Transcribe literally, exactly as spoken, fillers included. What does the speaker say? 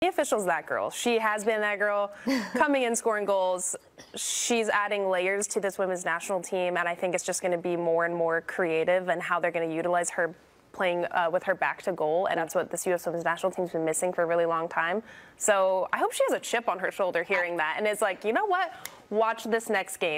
The official's that girl. She has been that girl, coming in, scoring goals. She's adding layers to this women's national team, and I think it's just going to be more and more creative and how they're going to utilize her playing uh, with her back to goal, and that's what this U S Women's National Team's been missing for a really long time. So I hope she has a chip on her shoulder hearing that, and it's like, you know what? Watch this next game.